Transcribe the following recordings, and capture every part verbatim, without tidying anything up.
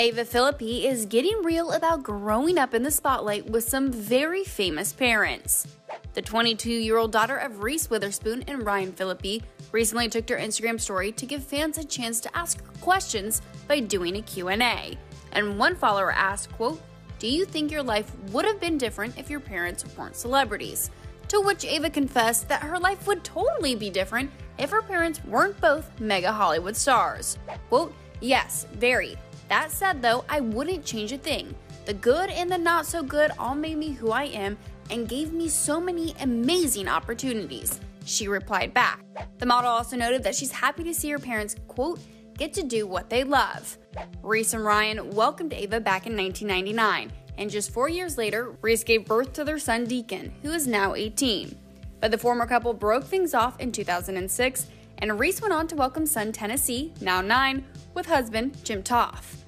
Ava Phillippe is getting real about growing up in the spotlight with some very famous parents. The twenty-two-year-old daughter of Reese Witherspoon and Ryan Phillippe recently took to her Instagram story to give fans a chance to ask her questions by doing a Q and A. And one follower asked, quote, "Do you think your life would have been different if your parents weren't celebrities?" To which Ava confessed that her life would totally be different if her parents weren't both mega Hollywood stars. Quote, "Yes, very. That said, though, I wouldn't change a thing. The good and the not so good all made me who I am and gave me so many amazing opportunities," she replied back. The model also noted that she's happy to see her parents, quote, "get to do what they love." Reese and Ryan welcomed Ava back in nineteen ninety-nine, and just four years later, Reese gave birth to their son Deacon, who is now eighteen. But the former couple broke things off in two thousand six, and Reese went on to welcome son Tennessee, now nine, with husband Jim Toth.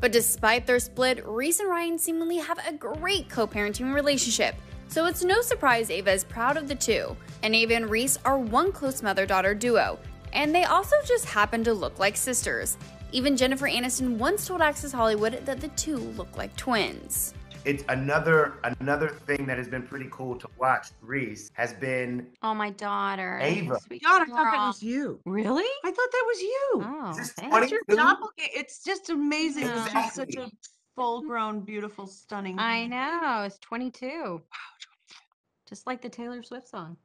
But despite their split, Reese and Ryan seemingly have a great co-parenting relationship, so it's no surprise Ava is proud of the two. And Ava and Reese are one close mother-daughter duo, and they also just happen to look like sisters. Even Jennifer Aniston once told Access Hollywood that the two look like twins. It's another another thing that has been pretty cool to watch. Reese has been oh my daughter, Ava. God, I thought that was you. Really? I thought that was you. Oh, is this your doppelganger? It's just amazing. Exactly. She's such a full-grown, beautiful, stunning. I know. It's twenty-two. Wow, just like the Taylor Swift song.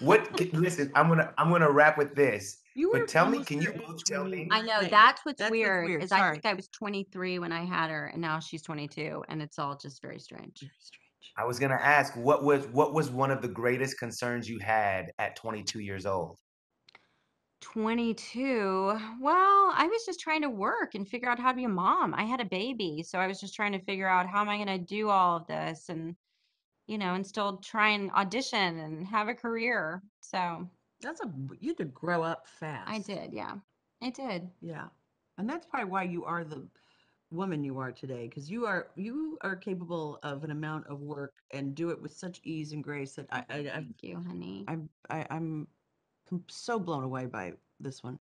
What? Listen, I'm gonna I'm gonna wrap with this. You but tell me, can you both tell me? I know that's what's that's weird. What's weird. Is Sorry. I think I was twenty-three when I had her, and now she's twenty-two, and it's all just very strange. Very strange. I was gonna ask, what was what was one of the greatest concerns you had at twenty-two years old? twenty-two. Well, I was just trying to work and figure out how to be a mom. I had a baby, so I was just trying to figure out how am I gonna do all of this, and you know, and still try and audition and have a career. So. That's a you did grow up fast. I did, yeah, I did. Yeah, and that's probably why you are the woman you are today, because you are you are capable of an amount of work and do it with such ease and grace that I. I Thank I, you, honey. I'm I, I'm so blown away by this one.